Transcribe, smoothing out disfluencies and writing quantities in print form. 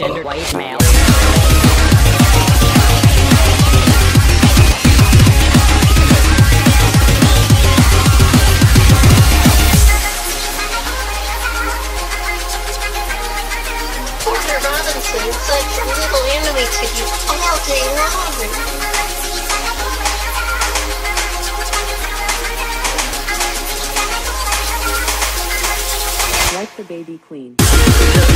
cisgender white male. Porter Robinson fled from Google Animal to be all day long. Like the baby queen.